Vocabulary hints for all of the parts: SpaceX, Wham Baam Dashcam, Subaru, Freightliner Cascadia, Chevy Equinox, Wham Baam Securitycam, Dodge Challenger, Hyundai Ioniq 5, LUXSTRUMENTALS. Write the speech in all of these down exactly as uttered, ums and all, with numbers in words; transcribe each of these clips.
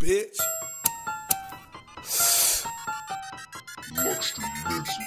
bitch. LUXSTRUMENTALS. LUXSTRUMENTALS. LUXSTRUMENTALS.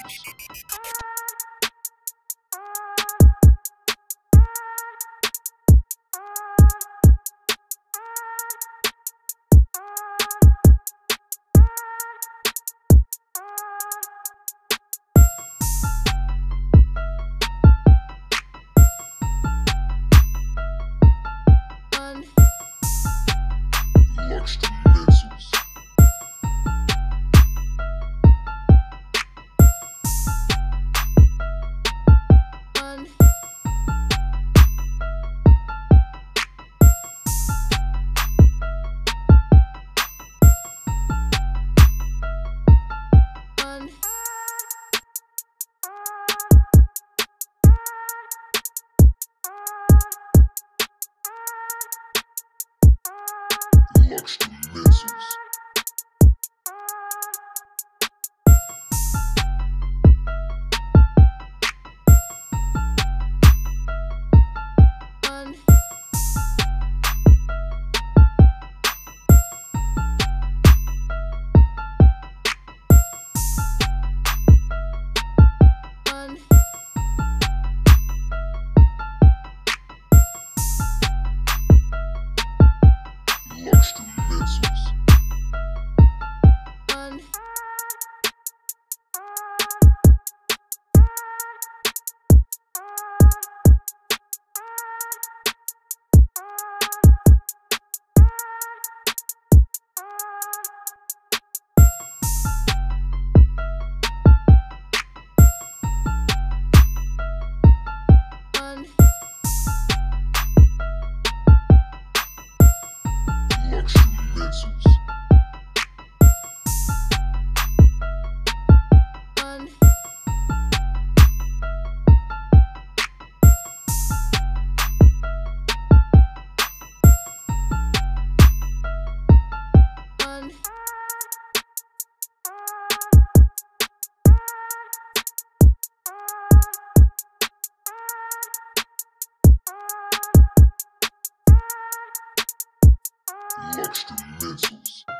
LUXSTRUMENTALS.